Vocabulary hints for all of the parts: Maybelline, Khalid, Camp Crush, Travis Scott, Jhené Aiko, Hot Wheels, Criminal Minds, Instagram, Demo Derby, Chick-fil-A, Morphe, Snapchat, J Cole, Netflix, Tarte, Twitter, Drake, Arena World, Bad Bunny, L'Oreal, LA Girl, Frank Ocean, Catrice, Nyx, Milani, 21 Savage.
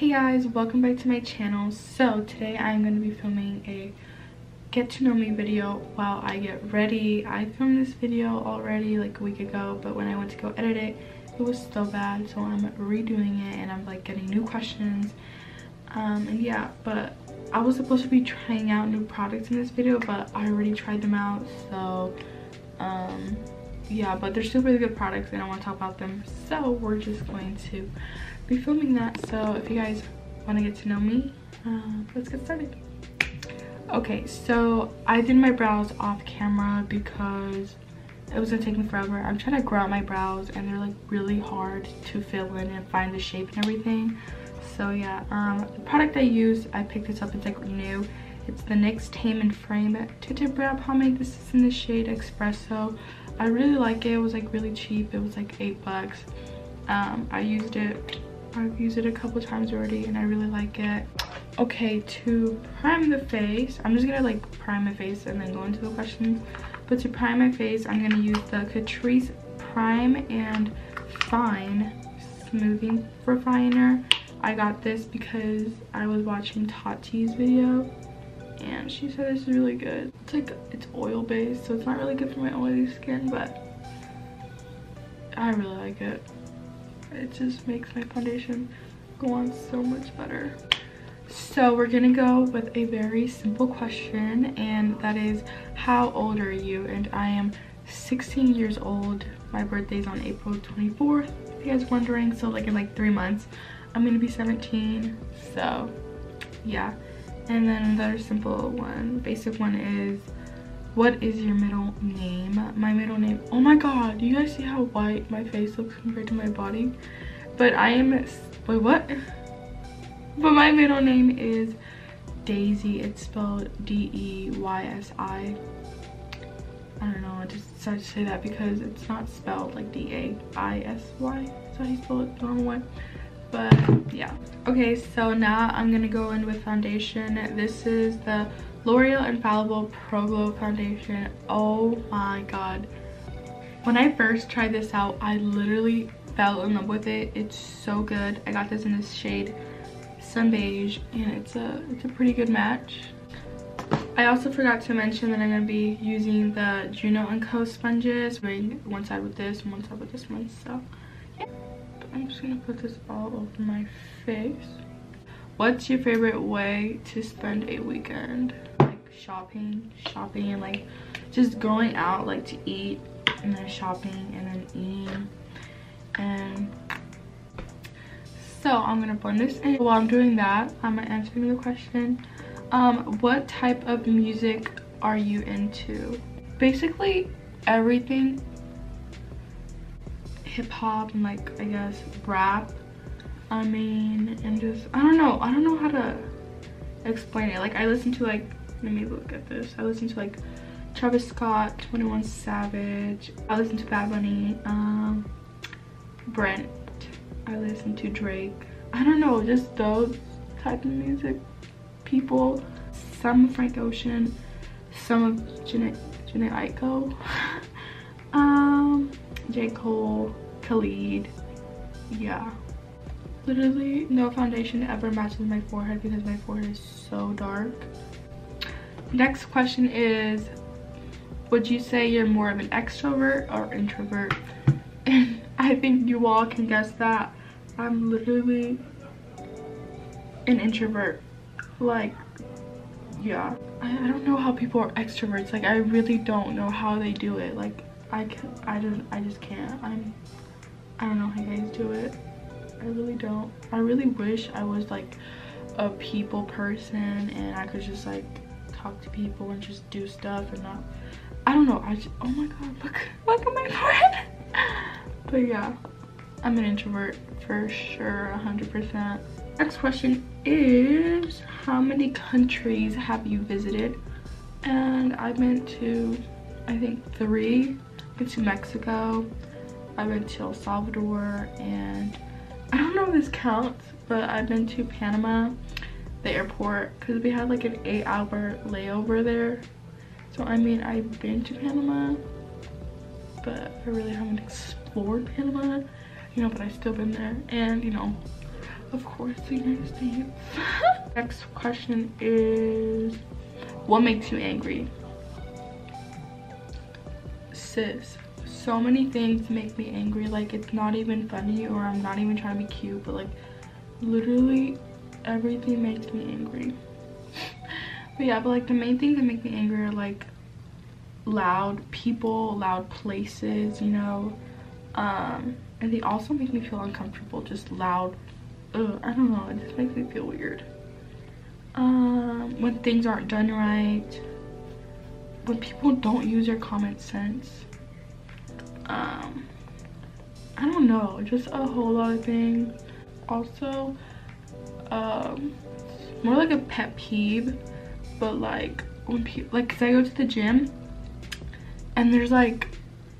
Hey guys, welcome back to my channel. So today I'm going to be filming a get to know me video while I get ready. I filmed this video already like a week ago, but when I went to go edit it, it was so bad, so I'm redoing it and I'm like getting new questions. And yeah, but I was supposed to be trying out new products in this video, but I already tried them out, so yeah, but they're still really good products and I want to talk about them, so we're just going to be filming that. So if you guys want to get to know me, let's get started. Okay, so I did my brows off camera because it wasn't taking forever. I'm trying to grow out my brows and they're like really hard to fill in and find the shape and everything. So yeah, the product I used, I picked this up, it's like new. It's the NYX Tame and Frame Tinted Brow Pomade. This is in the shade Espresso. I really like it. It was like really cheap. It was like $8. I've used it a couple times already and I really like it. Okay, to prime the face, I'm just gonna like prime my face and then go into the questions. But to prime my face, I'm gonna use the Catrice Prime and Fine Smoothing Refiner. I got this because I was watching Tarte's video and she said this is really good. It's like, it's oil based, so it's not really good for my oily skin, but I really like it. It just makes my foundation go on so much better. So we're gonna go with a very simple question, and that is, how old are you? And I am 16 years old. My birthday's on April 24th, if you guys are wondering. So like in like 3 months, I'm gonna be 17. So yeah. And then another simple one, basic one is, what is your middle name? My middle name, oh my god, do you guys see how white my face looks compared to my body? But I am, wait, what? But my middle name is Daisy. It's spelled D-E-Y-S-I. I don't know, I just decided to say that because it's not spelled like D-A-I-S-Y. That's how you spell it the normal way. But yeah. Okay, so now I'm gonna go in with foundation. This is the L'Oreal Infallible Pro Glow Foundation. Oh my god, when I first tried this out, I literally fell in love with it. It's so good. I got this in this shade Sun Beige, and it's a pretty good match. I also forgot to mention that I'm gonna be using the Juno & Co sponges, doing one side with this and one side with this one. So yeah. I'm just gonna put this all over my face. What's your favorite way to spend a weekend? Like shopping, and like just going out, like to eat, and then shopping, and then eating. And so I'm gonna blend this in. While I'm doing that, I'm answering the question, what type of music are you into? Basically everything. Hip-hop and like, I guess, rap, I mean, and just, I don't know how to explain it. Like, I listen to like, let me look at this, I listen to like Travis Scott, 21 Savage, I listen to Bad Bunny, Brent, I listen to Drake. I don't know, just those type of music people. Some Frank Ocean, some of Jhené Aiko, J Cole, Khalid. Yeah, literally no foundation ever matches my forehead because my forehead is so dark. Next question is, would you say you're more of an extrovert or introvert? And I think you all can guess that I'm literally an introvert. Like, yeah, I don't know how people are extroverts. Like, I really don't know how they do it. Like, I just can't. I don't know how you guys do it. I really don't. I really wish I was like a people person and I could just like talk to people and just do stuff and not, I don't know. I just, oh my god, look at my forehead. But yeah, I'm an introvert for sure, 100%. Next question is, how many countries have you visited? And I've been to, I think 3. I've been to Mexico, I've been to El Salvador, and I don't know if this counts, but I've been to Panama, the airport, because we had like an 8-hour layover there. So I mean, I've been to Panama, but I really haven't explored Panama, you know, but I've still been there. And you know, Of course the United States. Next question is, what makes you angry? Sis, so many things make me angry. Like, it's not even funny, or I'm not even trying to be cute, but like literally everything makes me angry. But yeah, but like the main things that make me angry are like loud people, loud places, you know, and they also make me feel uncomfortable. Just loud, I don't know, it just makes me feel weird. When things aren't done right, when people don't use their common sense, I don't know, just a whole lot of things. Also, more like a pet peeve, but like when people, like, cause I go to the gym and there's like,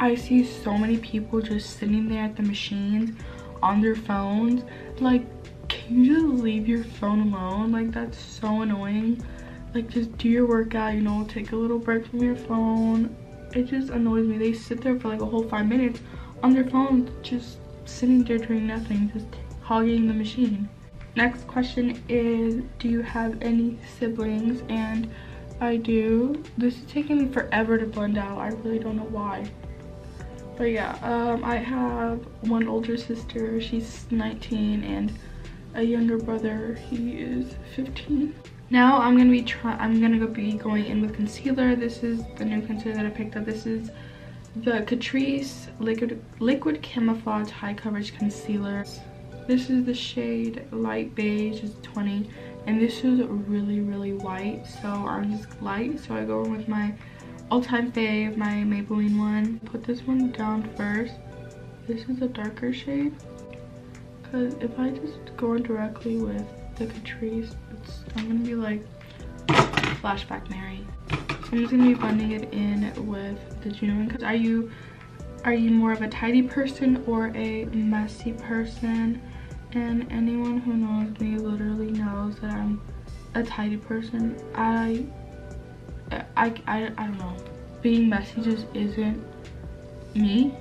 I see so many people just sitting there at the machines on their phones. Like, can you just leave your phone alone? Like, that's so annoying. Like, just do your workout, you know, take a little break from your phone. It just annoys me. They sit there for like a whole 5 minutes on their phone, just sitting there doing nothing, just hogging the machine. Next question is, do you have any siblings? And I do. This is taking me forever to blend out. I really don't know why. But yeah, I have one older sister, she's 19, and a younger brother, he is 15. Now I'm gonna be going in with concealer. This is the new concealer that I picked up. This is the Catrice liquid camouflage high coverage concealer. This is the shade light beige, it's 20, and this is really, really white, so I'm just light. So I go in with my all-time fave, my Maybelline one. Put this one down first. This is a darker shade, because if I just go in directly with the Catrice, I'm gonna be like flashback Mary. So I'm just gonna be blending it in with the genuine. Because are you more of a tidy person or a messy person? And anyone who knows me literally knows that I'm a tidy person. I don't know, being messy just isn't me.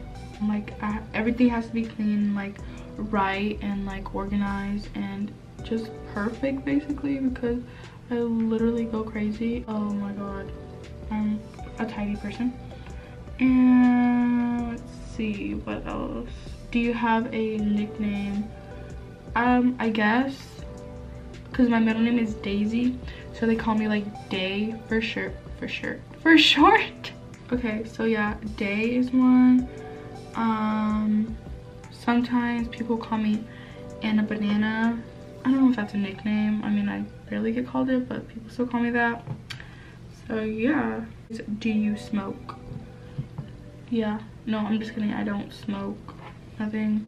Like, everything has to be clean, like right, and like organized, and just perfect basically, because I literally go crazy. Oh my god, I'm a tidy person. And let's see, what else? Do you have a nickname? I guess, because my middle name is Daisy, so they call me like Day for short. Okay, so yeah, Day is one. Sometimes people call me Anna Banana. I don't know if that's a nickname. I mean, I barely get called it, but people still call me that. So yeah. Do you smoke? Yeah. No, I'm just kidding. I don't smoke. Nothing.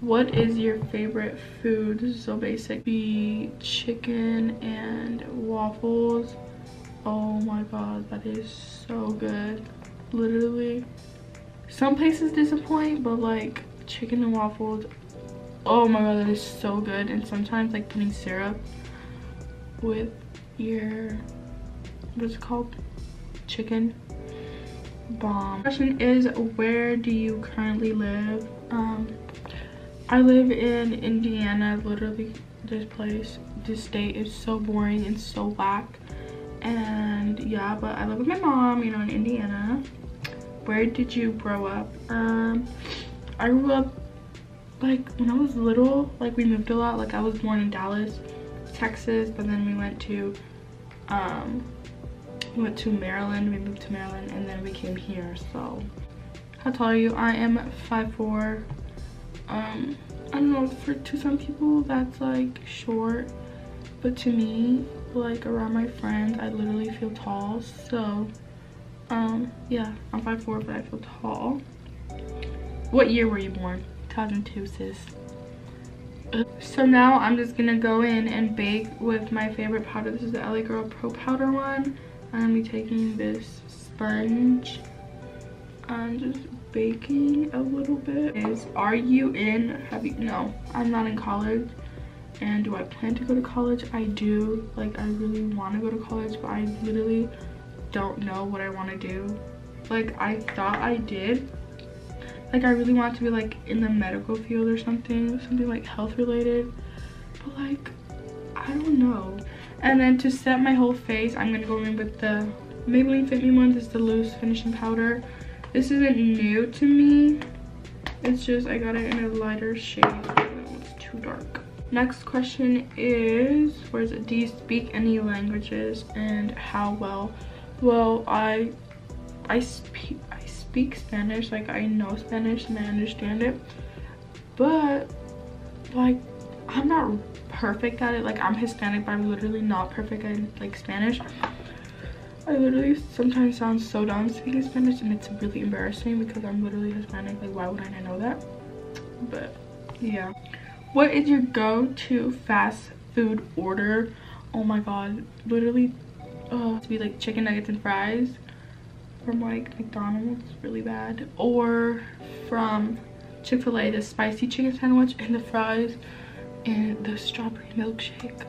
What is your favorite food? This is so basic. Be chicken and waffles. Oh my god, that is so good. Literally, some places disappoint, but like chicken and waffles, oh my god, that is so good. And sometimes like putting syrup with your, what's it called, chicken, bomb. Question is, where do you currently live? I live in Indiana. Literally, this state is so boring and so whack. And yeah, but I live with my mom, you know, in Indiana. Where did you grow up? I grew up, like, when I was little, like, we moved a lot. Like, I was born in Dallas, Texas, but then we went to Maryland. We moved to Maryland, and then we came here. So, how tall are you? I am 5'4". I don't know, to some people that's like short, but to me, like, around my friends, I literally feel tall. So yeah, I'm 5'4", but I feel tall. What year were you born? 2002, sis. So now I'm just gonna go in and bake with my favorite powder. This is the LA Girl Pro Powder one. I'm gonna be taking this sponge and just baking a little bit. No, I'm not in college. And do I plan to go to college? I do. Like, I really want to go to college, but I literally don't know what I want to do. Like, I thought I did. Like, I really want to be like in the medical field or something like health related, But like, I don't know. And then to set my whole face, I'm gonna go in with the Maybelline Fit Me one. This is the loose finishing powder. This isn't new to me. It's just I got it in a lighter shade. That one's too dark. Next question is, where is it? Do you speak any languages and how well? Well, I speak Spanish. Like, I know Spanish and I understand it. But like, I'm not perfect at it. Like, I'm Hispanic, but I'm literally not perfect at like Spanish. I literally sometimes sound so dumb speaking Spanish, and it's really embarrassing because I'm literally Hispanic. Like, why would I not know that? But yeah. What is your go-to fast food order? Oh my god, literally, to be like chicken nuggets and fries from like McDonald's, really bad, or from Chick-fil-A, the spicy chicken sandwich and the fries and the strawberry milkshake.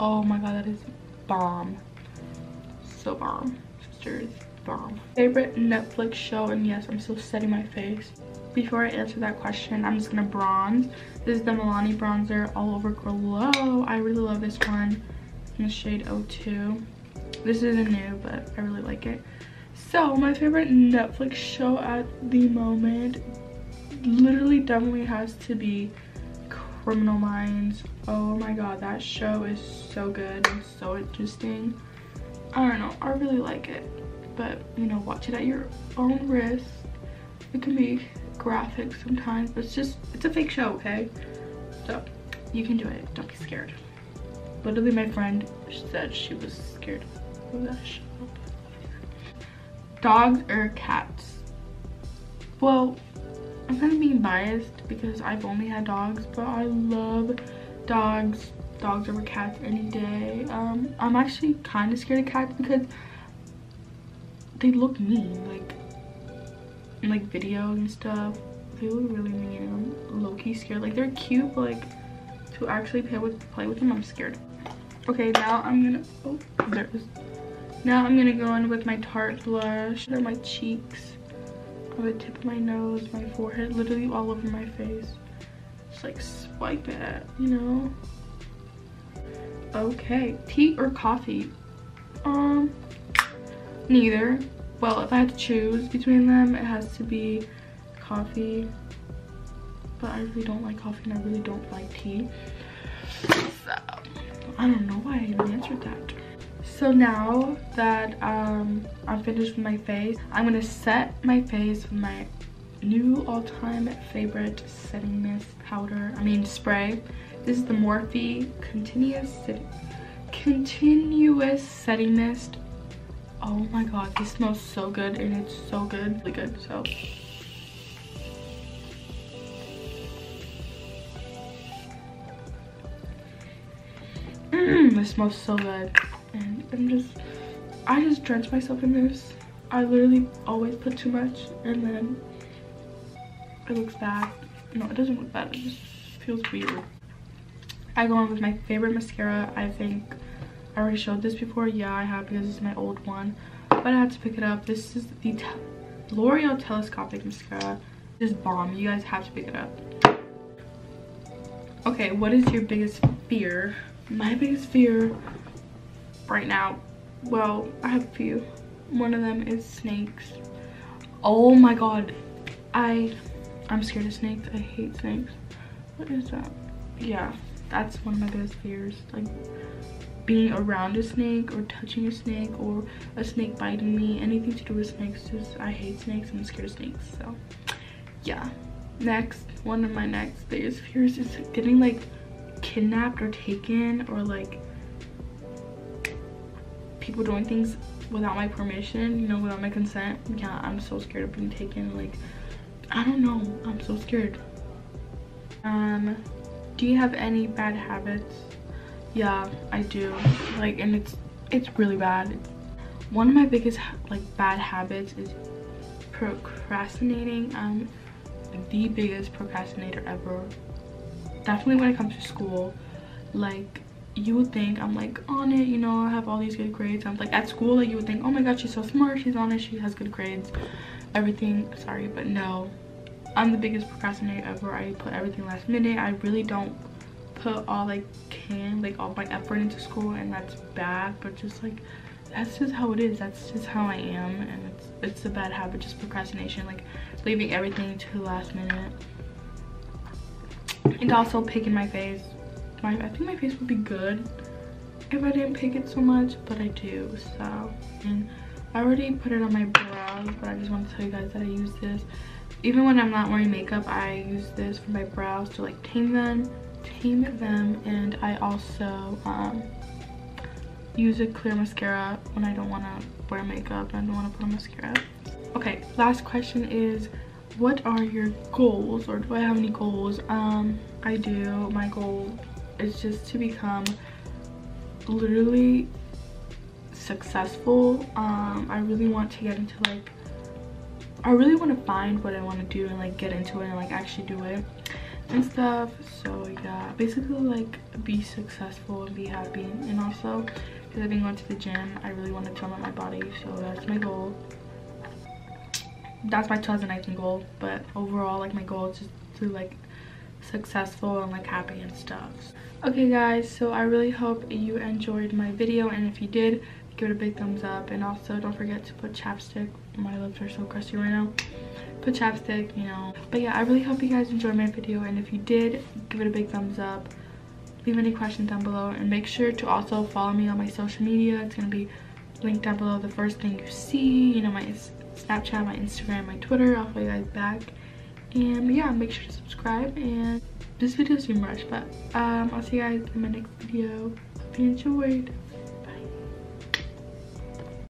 Oh my god, that is bomb. So bomb, sisters, bomb. Favorite Netflix show, and yes, I'm still setting my face. Before I answer that question, I'm just gonna bronze. This is the Milani bronzer all over glow. I really love this one in the shade 02. This isn't new, but I really like it. So my favorite Netflix show at the moment literally definitely has to be Criminal Minds. Oh my god, that show is so good and so interesting. I don't know, I really like it, but you know, watch it at your own risk. It can be graphic sometimes, but it's a fake show, okay? So you can do it, don't be scared. Literally my friend said she was scared of that show. Dogs or cats? Well, I'm kind of being biased because I've only had dogs, but I love dogs. Dogs over cats any day. I'm actually kind of scared of cats because they look mean, like in like videos and stuff. They look really mean and I'm low-key scared. Like, they're cute, but like to actually play with them, I'm scared. Okay, now I'm gonna go in with my Tarte blush under my cheeks, on the tip of my nose, my forehead, literally all over my face. Just like swipe it, you know. Okay, tea or coffee? Neither. Well, if I had to choose between them, it has to be coffee, but I really don't like coffee and I really don't like tea, so I don't know why I even answered that. So now that I'm finished with my face, I'm gonna set my face with my new all-time favorite setting mist powder, spray. This is the Morphe continuous setting mist. Oh my god, this smells so good, and it's so good, really good. So this smells so good, and I just drench myself in this. I literally always put too much, and then it looks bad. No, it doesn't look bad, it just feels weird. I go on with my favorite mascara. I think I already showed this before. Yeah, I have, because it's my old one, but I had to pick it up. This is the L'Oreal Telescopic Mascara. This is bomb. You guys have to pick it up. Okay, what is your biggest fear? My biggest fear right now, well, I have a few. One of them is snakes. Oh my god. I'm scared of snakes. I hate snakes. What is that? Yeah, that's one of my biggest fears. Like, being around a snake or touching a snake or a snake biting me, anything to do with snakes. Just, I hate snakes and I'm scared of snakes, so yeah. Next, one of my next biggest fears is getting like kidnapped or taken, or like people doing things without my permission, you know, without my consent. Yeah, I'm so scared of being taken. Like, I don't know, I'm so scared. Do you have any bad habits? Yeah, I do, like, and it's really bad. One of my biggest bad habits is procrastinating. I'm the biggest procrastinator ever, definitely when it comes to school. Like, you would think I'm like on it, you know, I have all these good grades. I'm like at school, like, you would think, oh my god, she's so smart, she's on it, she has good grades, everything. Sorry, but no, I'm the biggest procrastinator ever. I put everything last minute. I really don't put all I can, like all my effort into school, and that's bad, but just like that's just how it is. That's just how I am, and it's a bad habit, just procrastination, like leaving everything to the last minute. And also picking my face. I think my face would be good if I didn't pick it so much, but I do, so. And I already put it on my brows, but I just want to tell you guys that I use this. Even when I'm not wearing makeup, I use this for my brows to like tame them, and I also use a clear mascara when I don't want to wear makeup and I don't want to put on mascara. Okay, last question is, what are your goals, or do I have any goals? I do. My goal is just to become literally successful. I really want to get into like, I really want to find what I want to do and like get into it and like actually do it and stuff. So yeah, basically like be successful and be happy. And also because I've been going to the gym, I really want to tone up my body, so that's my goal. That's my 2019 goal, but overall like my goal is just to like successful and like happy and stuff. Okay guys, so I really hope you enjoyed my video, and if you did, give it a big thumbs up. And also don't forget to put chapstick. My lips are so crusty right now. Put chapstick, you know. But yeah, I really hope you guys enjoyed my video, and if you did, give it a big thumbs up. Leave any questions down below, and make sure to also follow me on my social media. It's gonna be linked down below, the first thing you see, you know, my Snapchat, my Instagram, my Twitter. I'll follow you guys back. And yeah, make sure to subscribe. And this video is being rushed, but I'll see you guys in my next video. Hope you enjoyed.